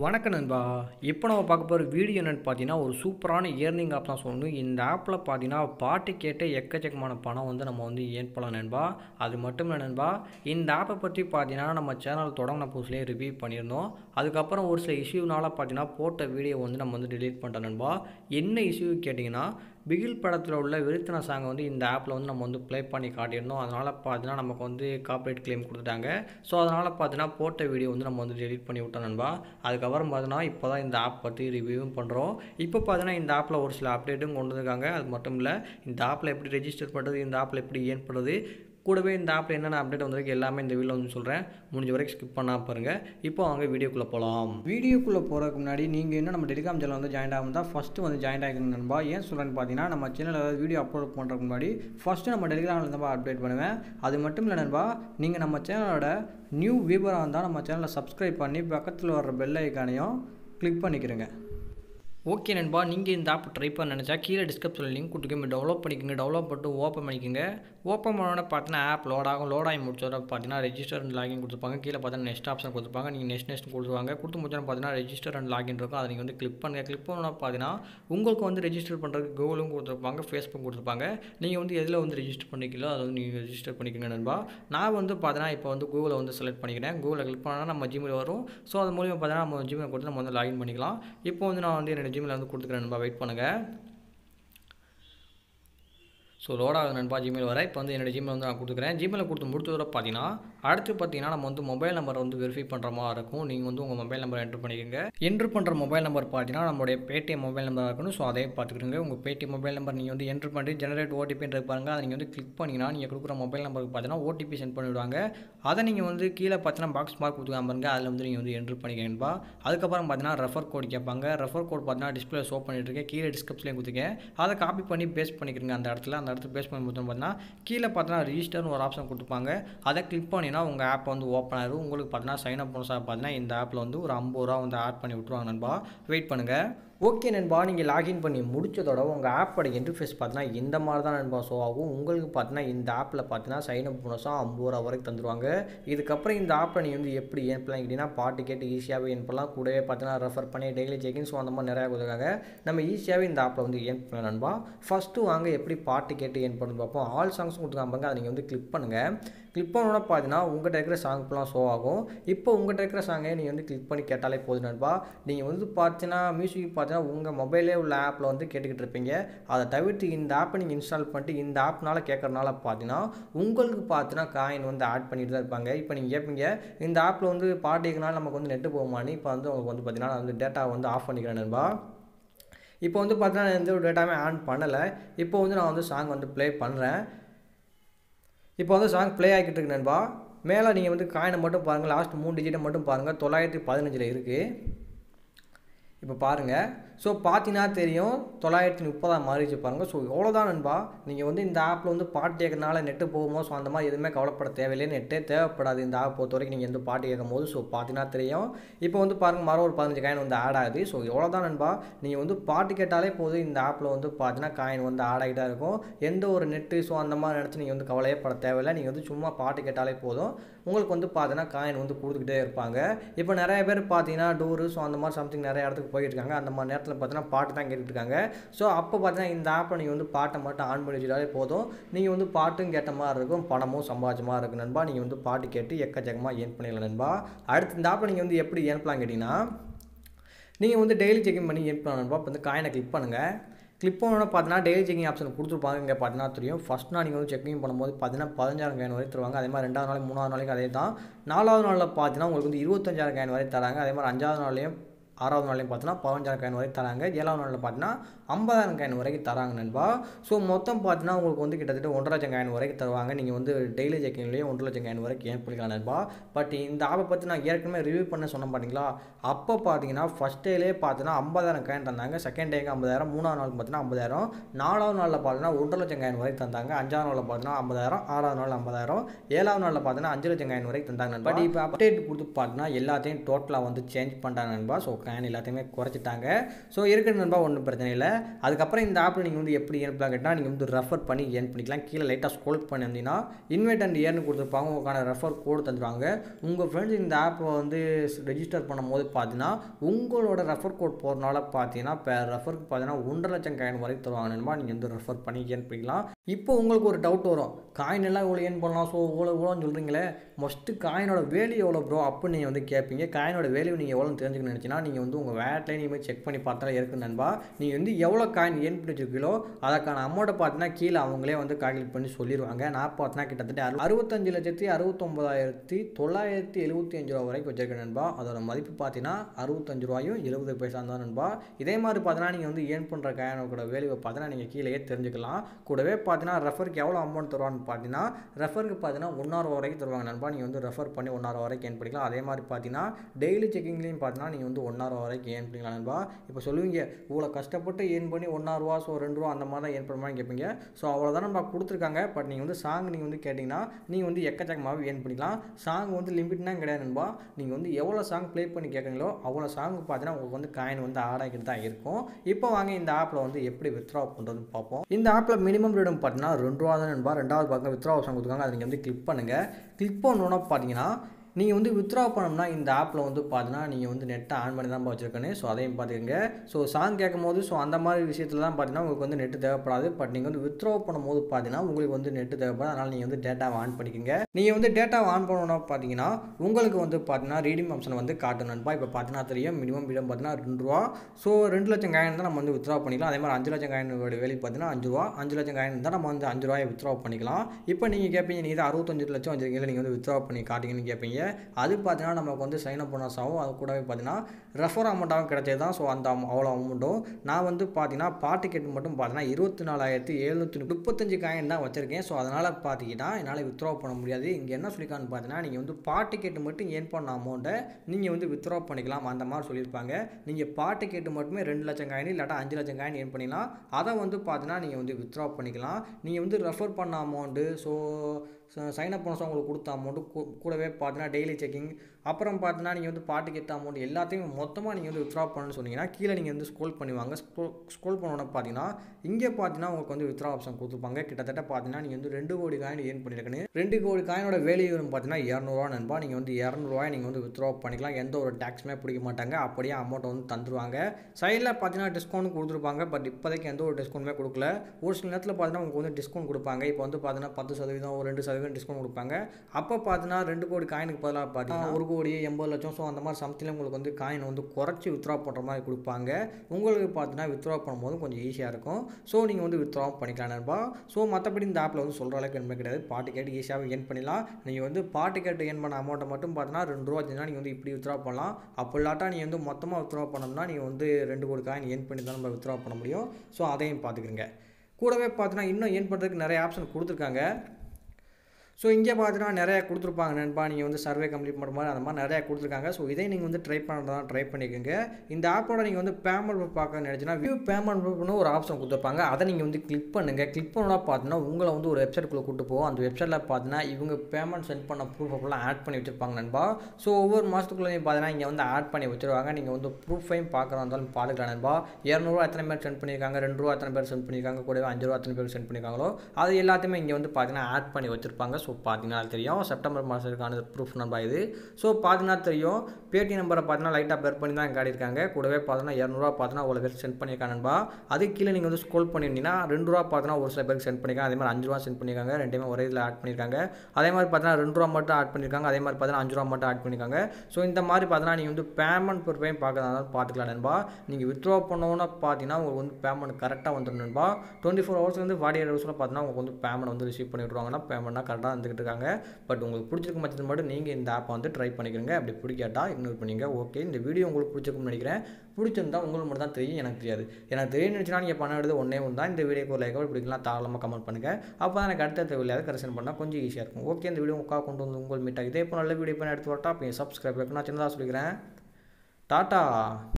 वणक्क नண்பா இப்போ நம்ம பார்க்க போற வீடியோ என்னன்னு பார்த்தீங்கன்னா ஒரு சூப்பரான earning app தான் சொல்லணும் இந்த appல பார்த்தீங்கன்னா பாட்டு கேட்ட எக்கச்சக்கமான பணம் வந்து நம்ம வந்து earn பண்ணலாம் நண்பா அது மட்டும் இல்ல நண்பா இந்த app பத்தி பார்த்தீங்கன்னா நம்ம சேனல் தொடங்கின புதுசுலயே ரிவ்யூ பண்ணிருந்தோம் அதுக்கு அப்புறம் ஒரு சில இஷ்யூனால பார்த்தீங்கன்னா போட்ட வீடியோ வந்து நம்ம வந்து delete பண்ணிட்டோம் நண்பா என்ன இஷ்யூ கேட்டிங்கனா बिगिल पड़े उल्ल विरुत्तन सांग वंदु इंद ऐपल वंदु नम्म वंदु प्ले पन्नी काटिरोम अदनाल पाथिना नमक्कु वंदु कॉपीराइट क्लेम कोडुत्तांग सो अदनाल पाथिना पोट्ट वीडियो वंदु नम्म वंदु डिलीट पन्नी विट्टोम नंबा अदुक्कु अप्पुறம் पाथिना इप्पोदान इंद ऐप पत्ति रिव्यूम पण्णोम इप्पो पाथिना इंद ऐपल ओरु सिल अपडेट्टुम कोंडु वंदिरुक्कांग अदु मट्टुम इल्ल इंद ऐपल एप्पडि ரெஜிஸ்டர் पண்றது इंद ऐपल एप्पडि earn पண்றது கூடவே இந்த ஆப்ல என்னென்ன அப்டேட் வந்திருக்கு எல்லாமே இந்த வீடியோல வந்து சொல்றேன் முடிஞ்ச வரைக்கும் ஸ்கிப் பண்ணாம பாருங்க இப்போ வாங்க வீடியோக்குள்ள போலாம் வீடியோக்குள்ள போறதுக்கு முன்னாடி நீங்க என்ன நம்ம டெலிகிராம் சேனல்ல வந்து ஜாயின் ஆகுறதா ஃபர்ஸ்ட் வந்து ஜாயின் ஆகிக்கணும் நண்பா ஏன் சொல்றேன்னு பாத்தீங்கன்னா நம்ம சேனல்ல வீடியோ அப்லோட் பண்றதுக்கு முன்னாடி ஃபர்ஸ்ட் நம்ம டெலிகிராம்ல நம்ம அப்டேட் பண்ணுவேன் அது மட்டும் இல்ல நண்பா நீங்க நம்ம சேனலோட நியூ வியூவரா இருந்தா நம்ம சேனலை சப்ஸ்கிரைப் பண்ணி பக்கத்துல வர பெல் ஐகானையும் கிளிக் பண்ணிக்கிறீங்க ओके नண்பா நீங்க இந்த ஆப் ட்ரை பண்ண நினைச்சா கீழ டிஸ்கிரிப்ஷன்ல லிங்க் கொடுத்துக்கேன் டவுன்லோட் பண்ணிக்கங்க டவுன்லோட் பட்டு ஓபன் பண்ணிக்கங்க ஓபன் பண்ணனோட பார்த்தா ஆப் லோட் ஆகும் லோட் ஆகி முடிச்சதோட பார்த்தா ரெஜிஸ்டர் அண்ட் லாகின் கொடுத்துப்பாங்க கீழ பார்த்தா நெக்ஸ்ட் ஆப்ஷன் கொடுத்துப்பாங்க நீங்க நெக்ஸ்ட் கொடுத்துவாங்க கொடுத்து முடிச்சதோட பார்த்தா ரெஜிஸ்டர் அண்ட் லாகின் இருக்கும் அதை நீங்க வந்து கிளிக் பண்ணுங்க கிளிக் பண்ணனோட பார்த்தா உங்களுக்கு வந்து ரெஜிஸ்டர் பண்றதுக்கு கூகுளும் கொடுத்துப்பாங்க Facebook கொடுத்துப்பாங்க நீங்க வந்து எதில வந்து ரெஜிஸ்டர் பண்ணிக்கீங்களோ அத வந்து நீங்க ரெஜிஸ்டர் பண்ணிக்கங்க நண்பா நான் வந்து பார்த்தா இப்போ வந்து கூகுளை வந்து செலக்ட் பண்ணிக்கிறேன் கூகுளை கிளிக் பண்ணா நம்ம ஜிமெயில் வரும் சோ அது மூலமா பார்த்தா நம்ம ஜிமெயில் கொடுத்து நம்ம வந்து லாகின் பண்ணிக்கலாம் இப்போ வந்து நான் வந்து ஜிமெயில் வந்து கொடுத்துக்கிறேன் நண்பா வெயிட் பண்ணுங்க सो लोड आगे नंबा जीमेल वे इन जीमेल वो ना कुछ जीमेल को मुड़ो पाती पाती नम वो मोबाइल नंबर वो वेरीफाई पड़े मारे वो मोबाइल नंबर एंटर पड़ी एंटर पड़े मोबाइल नंबर पाती number Paytm mobile number so पाकेंगे उटीएम मोबाइल नंबर नहीं एंटर पड़ी जनरेट ओटीपी पाँगा क्लिक पड़ी नहीं मोबाइल नंबर पातना ओटीपी सेन्ड पड़िड़ांग कीले पातना बॉक्स मार्क को एंटर पड़ा अदक पातना रेफर कोड कैपा रेफर कोड पातना डिस्प्ले शो पड़े कीले डिस्क्रिप्शन कुछ कॉपी पड़ी पेस्ट पड़ी अंदर बेस பண்ணும்போது பார்த்தா கீழ பார்த்தா ரெஜிஸ்டர்னு ஒரு ஆப்ஷன் கொடுத்துப்பாங்க அத கிளிக் பண்ணினா உங்க ஆப் வந்து ஓபன் ஆகும் உங்களுக்கு பார்த்தா சைன் அப் பண்ணனும் பார்த்தா இந்த ஆப்ல வந்து ஒரு 50 ரூபாய் வந்து ஆட் பண்ணி விட்டுருவாங்க நண்பா வெயிட் பண்ணுங்க ओके नண்பா நீங்க லாகின் பண்ணி முடிச்சதோட உங்க ஆப்போட இன்டர்ஃபேஸ் பார்த்தா இந்த மாதிரி தான் நண்பா ஷோ ஆகும் உங்களுக்கு பார்த்தா இந்த ஆப்ல பார்த்தா சைன் அப் பண்ணனும் 50 ரூபாய் வரைக்கும் தந்துருவாங்க இதுக்கு அப்புறம் இந்த ஆப்ல நீங்க வந்து எப்படி earn பண்ணலாம் கேட்டினா பாட்டு கேட்டு ஈஸியாவே earn பண்ணலாம் கூடவே பார்த்தா ரெஃபர் பண்ணி டெய்லி செக்கிங் சோ அந்த மாதிரி நிறைய கொடுக்காங்க நம்ம ஈஸியாவே இந்த ஆப்ல வந்து earn பண்ணலாம் நண்பா ஃபர்ஸ்ட் வாங்க எப்படி பாட்டு கேட்டு earn பண்ணனும் பாப்போம் ஆல் சாங்ஸ் கொடுத்துக்காமங்க அத நீங்க வந்து கிளிக் பண்ணுங்க கிளிக் பண்ணனோட பார்த்தா உங்கட்ட இருக்கிற சாங் எல்லாம் ஷோ ஆகும் இப்போ உங்கட்ட இருக்கிற சாங்கை நீங்க வந்து கிளிக் பண்ணி கேட்டாலே போதும் நண்பா நீங்க வந்து பார்த்தா மியூசிக் उंगा मोबाइल आप्ल वो केटीपी अवती आप इंस्टॉल पड़ी आपन केकना पातना उतना कायन वो आड पड़े इनपी आप पार्टी नमक वो नेट पानी पातना डेटा वो आफ पड़े ना इतना पातना डेटा आन पड़े इतना ना वो साँग वो प्ले पड़े इतना साँग प्ले आटे ना मेल नहीं कायन मट पांग लास्ट 3 डिजिट मट पांग 915 இப்போ பாருங்க சோ பாத்தினா தெரியும் 930 மாறிச்சு பாருங்க சோ இவ்வளவுதான் நண்பா நீங்க வந்து இந்த ஆப்ல வந்து பாட்டு கேக்கறனால நெட் போகுமோ சோ அந்த மாதிரி எதுமே கவலைப்பட தேவையில்லை நெட்டே தேவைப்படாது இந்த ஆப் பொறுத்தவரைக்கும் நீங்க எந்த பாட்டு கேக்கும்போது சோ பாத்தினா தெரியும் இப்போ வந்து பாருங்க மறு ஒரு 15 காயின் வந்து ஆட் ஆகுது சோ இவ்வளவுதான் நண்பா நீங்க வந்து பாட்டு கேட்டாலே போதும் இந்த ஆப்ல வந்து பாத்தினா காயின் வந்து ஆட் ஆகிட்டே இருக்கும் எந்த ஒரு நெட் சோ அந்த மாதிரி நடந்து நீங்க வந்து கவலையே பட தேவையில்லை நீங்க வந்து சும்மா பாட்டு கேட்டாலே போதும் உங்களுக்கு வந்து பாத்தினா காயின் வந்து கொடுத்துக்கிட்டே இருப்பாங்க இப்போ நிறைய பேர் பாத்தினா டூர் சோ அந்த மாதிரி समथिंग நிறைய இடத்துக்கு போயிட்டாங்க அந்த மாதிரி நேரத்துல பார்த்தா பாட்டு தான் கேட்டிட்டு இருக்காங்க சோ அப்ப பார்த்தா இந்த ஆப் நீங்க வந்து பாட்ட மட்டும் ஆன் பண்ணி வச்சிட்டாலே போதும் நீங்க வந்து பாட்டும் கேட்ட மாதிரி இருக்கும் பணமும் சம்பாதிச்சமா இருக்கும் நண்பா நீங்க வந்து பாட்டு கேட்டு எக்கச்சக்கமா earn பண்ணிரலாம் நண்பா அடுத்து இந்த ஆப் நீங்க வந்து எப்படி earn பண்ணலாம் கேட்டினா நீங்க வந்து டெய்லி செக்கிங் பண்ணி earn பண்ணலாம் நண்பா வந்து காயினை கிளிக் பண்ணுங்க क्लिक पातना डेली चेकिंग आप्शन को पातना फर्स्ट ना नहीं चेकिंग पड़े पातना 15,000 कैन वे तरह अदार रेडा मूणा नालाव पातना 25,000 कैन वे तरह अदार अंजाव ஆறாவது நாளையும் பார்த்தா 15,000 காயின் வரை தராங்க ஏழாவது நாள்ல பார்த்தா 50,000 காயின் வரை தராங்க நண்பா சோ மொத்தம் பார்த்தா உங்களுக்கு வந்து கிட்டத்தட்ட 1.5 லட்சம் காயின் வரை தருவாங்க நீங்க வந்து டெய்லி செக்கிங்லயே 1.5 லட்சம் காயின் வரை earn பண்ணிக்கலாம் நண்பா பட் இந்த ஆப் பத்தி நான் ஏற்கனவே ரிவ்யூ பண்ண சொன்ன பாத்தீங்களா அப்ப பாத்தீங்கன்னா ஃபர்ஸ்ட் டேலயே பார்த்தா 50,000 காயின் தந்தாங்க செகண்ட் டேக்கு 50,000 மூணாவது நாளுக்கு பார்த்தா 50,000 நாலாவது நாள்ல பார்த்தா 1.5 லட்சம் காயின் வரை தந்தாங்க அஞ்சாவது நாள்ல பார்த்தா 50,000 ஆறாவது நாள்ல 50,000 ஏழாவது நாள்ல பார்த்தா 5 லட்சம் காயின் வரை தந்தாங்க நண்பா பட் இப்போ அப்டேட் கொடுத்து பார்த்தா எல்லாத்தையும் டோட்டலா வந்து சேஞ்ச் பண்றாங்க நண்பா சோ காயின் எல்லாத்தையுமே குறைச்சிட்டாங்க சோ இருக்கு நண்பா ஒண்ணும் பிரச்சனை இல்ல அதுக்கப்புறம் இந்த ஆப் நீங்கள் வந்து எப்படி ஏன் கேட்டால் நீங்கள் வந்து ரெஃபர் பண்ணி ஏன் பண்ணிக்கலாம். கீழே லைட்டாக ஸ்க்ரோல் பண்ணிங்கன்னா இன்வைட் அண்ட் ஏர்னு கொடுத்துருப்பாங்க, உங்களுக்கான ரெஃபர் கோடு தந்துருவாங்க. உங்கள் ஃப்ரெண்ட்ஸ் இந்த ஆப்பை வந்து ரெஜிஸ்டர் பண்ணும்போது பார்த்தீங்கன்னா உங்களோட ரெஃபர் கோட் போகிறனால பார்த்தீங்கன்னா ரெஃபருக்கு பார்த்தீங்கன்னா 1,50,000 காயின் வரைக்கும் தருவாங்கன்னுமா நீங்கள் வந்து ரெஃபர் பண்ணி ஏன் பண்ணிக்கலாம். இப்போ உங்களுக்கு ஒரு டவுட் வரும், காயின் எல்லாம் இவ்வளோ ஏன் பண்ணலாம், ஸோ இவ்வளோ இவ்வளோன்னு சொல்கிறீங்களே, மஸ்ட்டு காயினோட வேல்யூ எவ்வளோ ப்ரோ அப்படின்னு நீங்கள் வந்து கேட்பீங்க. காயினோட வேல்யூ நீங்கள் எவ்வளோன்னு தெரிஞ்சுக்கணும்னு நினச்சின்னா நீங்கள் வந்து உங்கள் வேட்லையே நீங்கள் போய் செக் பண்ணி பார்த்தாலும் இருக்குது நண்பா. நீங்கள் வந்து எவ்வளோ காயின் ஏன் பண்ணி வச்சுருக்கீங்களோ அதற்கான அமௌண்ட்டை பார்த்தீங்கன்னா கீழே அவங்களே வந்து கால்குலேட் பண்ணி சொல்லிடுவாங்க. நான் பார்த்தீங்கன்னா கிட்டத்தட்ட 65,69,975 ரூபா வரைக்கும் வச்சுருக்கேன் நண்பா. அதோட மதிப்பு பார்த்தீங்கன்னா 65 ரூபாயும் 70 பைசா தான் நண்பா. இதே மாதிரி பார்த்தீங்கன்னா நீங்கள் வந்து ஏன் பண்ணுற காயினோட வேல்யூவை பார்த்தீங்கன்னா நீங்கள் கீழே தெரிஞ்சுக்கலாம். கூடவே பார்த்தீங்கன்னா ரெஃபருக்கு எவ்வளோ அமௌண்ட் தருவான்னு பார்த்தீங்கன்னா ரெஃபருக்கு பார்த்தீங்கன்னா 1 ரூபா வரைக்கும் தருவாங்க நண்பா. நீங்கள் வந்து ரெஃபர் பண்ணி 1 ரூபா வரைக்கும் ஏன் பண்ணிக்கலாம். அதே மாதிரி பார்த்தீங்கன்னா டெய்லி செக்கிங்லேயும் பார்த்தீங்கன்னா நீங்கள் வந்து 1 ரூபா வரைக்கும் ஏன் பண்ணிக்கலாம் நண்பா. இப்போ சொல்லுவீங்க இவ்வளோ கஷ்டப்பட்டு ஏன் பண்ணி 1 ரூபா ஸோ 2 ரூபா அந்த மாதிரி தான் ஏன் பண்ணுவான்னு கேட்பீங்க. ஸோ அவ்வளோதான் நம்ம கொடுத்துருக்காங்க. பட் நீங்கள் வந்து சாங் நீங்கள் வந்து கேட்டிங்கன்னா நீங்கள் வந்து எக்கச்சக்கமாகவே ஏன் பண்ணிக்கலாம். சாங் வந்து லிமிட்னா கிடையாது நண்பா. நீங்கள் வந்து எவ்வளோ சாங் ப்ளே பண்ணி கேட்குறீங்களோ அவ்வளோ சாங் பார்த்தீங்கன்னா உங்களுக்கு வந்து காயின் வந்து ஆட் ஆகிட்டு தான் இருக்கும். இப்போ வாங்க இந்த ஆப்பில் வந்து எப்படி வித்ரா பண்ணுறதுன்னு பார்ப்போம். இந்த ஆப்பில் மினிமம் ரேட் பார்த்தீங்கன்னா 2 ரூபா தான் நண்பா. ரெண்டாவது பக்கம் வித்ரா ஆப்ஷன் கொடுத்துருக்காங்க, அதை நீங்கள் வந்து கிளிக் பண்ணுங்கள். கிளிக் பண்ணணுன்னா பார்த்தீங்கன்னா நீங்கள் வந்து வித்ரா பண்ணோம்னா இந்த ஆப்பில் வந்து பார்த்தீங்கன்னா நீங்கள் வந்து நெட்டை ஆன் பண்ணி தான் வச்சுருக்கேன்னு ஸோ அதையும் பார்த்துக்கங்க. ஸோ சாங் கேட்கும் போது ஸோ அந்த மாதிரி விஷயத்தில் தான் பார்த்தீங்கன்னா உங்களுக்கு வந்து நெட்டு தேவைப்படாது. பட் நீங்கள் வந்து வித்ரா பண்ணும்போது பார்த்தீங்கன்னா உங்களுக்கு வந்து நெட்டு தேவைப்படாது. அதனால் நீங்கள் வந்து டேட்டாவை ஆன் பண்ணிக்கோங்க. நீங்கள் வந்து டேட்டாவை ஆன் பண்ணணும்னா பார்த்தீங்கன்னா உங்களுக்கு வந்து பார்த்தீங்கன்னா ரீடிம் ஆப்ஷன் வந்து காட்டணும்ப்பா. இப்போ பார்த்தீங்கன்னா தெரியும் மினிமம் ரீடம் பார்த்தீங்கன்னா 2 ரூபா. ஸோ 2,00,000 காயின் தான் நம்ம வந்து வித்ரா பண்ணிக்கலாம். அதே மாதிரி 5,00,000 காயினோட வேலைக்கு பார்த்தீங்கன்னா 5 ரூபா. 5,00,000 காயின் தான் நம்ம வந்து 5 ரூபாயை வித்ரா பண்ணிக்கலாம். இப்போ நீங்கள் கேட்பீங்க நீங்கள் 65,00,000 வச்சுருக்கீங்க நீங்கள் வந்து வித்ரா பண்ணி காட்டுங்கன்னு கேட்பீங்க. அது பார்த்தீங்கன்னா நமக்கு வந்து சைன் அப் போனஸ் ஆகும். அது கூடவே பார்த்தீங்கன்னா ரெஃபர் அமௌண்ட்டாகவும் கிடைச்சது தான். ஸோ அந்த அவ்வளோ அமௌண்ட்டும் நான் வந்து பார்த்தீங்கன்னா பாட்டு கேட்டு மட்டும் பார்த்தீங்கன்னா 24,735 காயின் தான் வச்சுருக்கேன். ஸோ அதனால் பார்த்தீங்கன்னா என்னால் வித்ரா பண்ண முடியாது. இங்கே என்ன சொல்லியிருக்கான்னு பார்த்தீங்கன்னா நீங்கள் வந்து பாட்டு கேட்டு மட்டும் ஏன் பண்ண அமௌண்ட்டை நீங்கள் வந்து வித்ரா பண்ணிக்கலாம் அந்த மாதிரி சொல்லியிருப்பாங்க. நீங்கள் பாட்டு கேட்டு மட்டுமே 2,00,000 காயின் இல்லாட்டா 5,00,000 காயின் ஏன் பண்ணிக்கலாம். அதை வந்து பார்த்தீங்கன்னா நீங்கள் வந்து வித்ரா பண்ணிக்கலாம். நீங்கள் வந்து ரெஃபர் பண்ண அமௌண்ட்டு ஸோ சைன் அப் பண்ண உங்களுக்கு கொடுத்த அமௌண்ட்டு கூடவே பார்த்தீங்கன்னா டெய்லி செக்கிங் அப்புறம் பார்த்தீங்கன்னா நீங்கள் வந்து பாட்டு கேட்ட அமௌண்ட் எல்லாத்தையும் மொத்தமாக நீங்கள் வந்து வித்ரா பண்ணணும்னு சொன்னீங்கன்னா கீழே நீங்கள் வந்து ஸ்க்ரோல் பண்ணுவாங்க. ஸ்க்ரோல் பண்ணோன்னா பார்த்தீங்கன்னா இங்கே பார்த்தீங்கன்னா உங்களுக்கு வந்து வித்ரா ஆப்ஷன் கொடுத்துருப்பாங்க. கிட்டத்தட்ட பார்த்தீங்கன்னா நீங்கள் வந்து 2 கோடி காயின் ஏன் பண்ணியிருக்கேன்னு 2 கோடி காயினோட வேல்யூ பார்த்தீங்கன்னா 200 ரூபா நண்பா. நீங்கள் வந்து 200 ரூபாய் நீங்கள் வந்து வித்ரா பண்ணிக்கலாம். எந்த ஒரு டேக்ஸுமே பிடிக்க மாட்டாங்க, அப்படியே அமௌண்ட் வந்து தந்துடுவாங்க. சைடில் பார்த்தீங்கன்னா டிஸ்கவுண்ட் கொடுத்துருப்பாங்க. பட் இப்போதைக்கு எந்த ஒரு டிஸ்கவுண்ட்டுமே கொடுக்கல. ஒரு சில நேரத்தில் பார்த்தீங்கன்னா உங்களுக்கு வந்து டிஸ்கவுண்ட் கொடுப்பாங்க. இப்போ வந்து பார்த்தீங்கன்னா 10% ஒரு 2% டிஸ்கவுண்ட் கொடுப்பாங்க. அப்போ பார்த்தீங்கன்னா 2 கோடி காயினுக்கு பதிலாக பார்த்தீங்கன்னா 1,80,00,000 ஸோ அந்த மாதிரி சம்திங் உங்களுக்கு வந்து காயின் வந்து குறைச்சி வித்ரா பண்ணுற மாதிரி கொடுப்பாங்க. உங்களுக்கு பார்த்தீங்கன்னா வித்ரா பண்ணும்போது கொஞ்சம் ஈஸியாக இருக்கும். ஸோ நீங்கள் வந்து வித்ரா பண்ணிக்கலாம் நண்பா. ஸோ மற்றபடி இந்த ஆப்பில் வந்து சொல்கிற அளவுக்கு என்ன கிடையாது. பாட்டு கேட்டு ஈஸியாக ஏன் பண்ணிடலாம். நீங்கள் வந்து பாட்டு கேட்டு ஏன் பண்ண அமௌண்ட்டை மட்டும் பார்த்தீங்கன்னா 2 ரூபா வச்சுன்னா நீங்கள் வந்து இப்படி வித்ரா பண்ணலாம். அப்போ இல்லாட்டா நீங்கள் வந்து மொத்தமாக வித்ரா பண்ணோம்னா நீங்கள் வந்து 2 கோடி காயின் ஏன் பண்ணி தான் நம்ம வித்ரா பண்ண முடியும். ஸோ அதையும் பார்த்துக்கிறங்க. கூடவே பார்த்தீங்கன்னா இன்னும் ஏன் பண்ணுறதுக்கு நிறைய ஆப்ஷன் கொடுத்துருக்காங்க. ஸோ இங்கே பார்த்தீங்கன்னா நிறையா கொடுத்துருப்பாங்க நண்பா. நீங்கள் வந்து சர்வே கம்ப்ளீட் பண்ணுற மாதிரி அந்த மாதிரி நிறையா கொடுத்துருக்காங்க. ஸோ இதை நீங்கள் வந்து ட்ரை பண்ணுறதா ட்ரை பண்ணிக்கோங்க. இந்த ஆப்போட நீங்கள் வந்து பேமெண்ட் ப்ரூஃப் பார்க்க நினச்சின்னா வியூ பேமெண்ட் ப்ரூஃப்னு ஒரு ஆப்ஷன் கொடுத்துருப்பாங்க. அதை நீங்கள் வந்து கிளிக் பண்ணுங்கள். கிளிக் பண்ணோன்னா பார்த்தீங்கன்னா உங்களை வந்து ஒரு வெப்சைட்குள்ளே கூப்பிட்டு போவோம். அந்த வெப்சைட்டில் பார்த்தீங்கன்னா இவங்க பேமெண்ட் சென்ட் பண்ண ப்ரூஃப் அப்படிலாம் ஆட் பண்ணி வச்சுருப்பாங்க நண்பா. ஸோ ஒவ்வொரு மாதத்துக்குள்ளேயும் பார்த்தீங்கன்னா இங்கே வந்து ஆட் பண்ணி வச்சுருவாங்க. நீங்கள் வந்து ப்ரூஃபையும் பார்க்குறா இருந்தாலும் பார்த்துக்கலாம் நண்பா. 200 ரூபா எத்தனை பேர் சென்ட் பண்ணியிருக்காங்க, 2 ரூபா எத்தனை பேர் சென்ட் பண்ணியிருக்காங்க, கூடவே 5 ரூபா எத்தனை பேர் சென்ட் பண்ணியிருக்காங்களோ அது எல்லாத்தையுமே இங்கே வந்து பார்த்தீங்கன்னா ஆட் பண்ணி வச்சுருப்பாங்க. ஸோ பார்த்தீங்கன்னா தெரியும் செப்டம்பர் மாதத்துக்கான ப்ரூஃப் நம்பா இது. ஸோ பார்த்தீங்கன்னா தெரியும் பேடி நம்பரை பார்த்தீங்கன்னா லைட்டாக பேர் பண்ணி தான் காட்டியிருக்காங்க. கூடவே பார்த்தீங்கன்னா 200 ரூபா பார்த்தீங்கன்னா அவ்வளோ பேர் சென்ட் பண்ணியிருக்காங்க நண்பா. அது கீழே நீங்கள் வந்து ஸ்க்ரோல் பண்ணியிருந்தீங்கன்னா 2 ரூபா பார்த்தீங்கன்னா ஒரு சில பேருக்கு சென்ட் பண்ணியிருக்காங்க. அதே மாதிரி 5 ரூபா சென்ட் பண்ணியிருக்காங்க. ரெண்டுமே ஒரே இதில் ஆட் பண்ணியிருக்காங்க. அதே மாதிரி பார்த்தீங்கன்னா 2 ரூபா மட்டும் ஆட் பண்ணியிருக்காங்க. அதே மாதிரி பார்த்தீங்கன்னா 5 ரூபா மட்டும் ஆட் பண்ணியிருக்காங்க. ஸோ இந்த மாதிரி பார்த்தீங்கன்னா நீங்கள் வந்து பேமெண்ட் பொறுப்பையும் பார்த்துக்கலாம் நண்பா. நீங்கள் வித்ரா பண்ணோன்னா பார்த்தீங்கன்னா உங்களுக்கு வந்து பேமெண்ட் கரெக்டாக வந்துடும் நண்பா. 24 ஹவர்ஸ்லேருந்து 48 ஹவர்ஸில் பார்த்தீங்கன்னா உங்களுக்கு வந்து பேமெண்ட் வந்து ரிசீவ் பண்ணி விட்டுருவாங்கன்னா பேமெண்ட்னா கரெக்டாக வந்துக்கிட்டு இருக்காங்க. பட் உங்களுக்கு பிடிச்சிருக்க மச்சது மட்டும் நீங்கள் இந்த ஆப்பை வந்து ட்ரை பண்ணிக்கிறீங்க. அப்படி பிடிக்காட்டா இக்னோர் பண்ணிங்க. ஓகே, இந்த வீடியோ உங்களுக்கு பிடிச்சிருக்கும்னு நினைக்கிறேன். பிடிச்சிருந்தா உங்களுக்கு மட்டும் தான் தெரியும், எனக்கு தெரியாது. எனக்கு தெரியும் நினச்சினா நீங்கள் பண்ண வேண்டியது ஒன்றே ஒன்று தான். இந்த வீடியோக்கு ஒரு லைக்கோட பிடிக்கலாம், தாராளமாக கமெண்ட் பண்ணுங்கள். அப்போ தான் எனக்கு அடுத்த தேவையில்லாத கரெக்ஷன் பண்ணால் கொஞ்சம் ஈஸியாக இருக்கும். ஓகே, இந்த வீடியோ உட்காந்து கொண்டு வந்து உங்கள் மீட்டாக இதே இப்போ நல்ல வீடியோ பண்ண எடுத்து வரட்டா. அப்போ சப்ஸ்கிரைப் நான் சின்னதாக சொல்லிக்கிறேன். டாட்டா.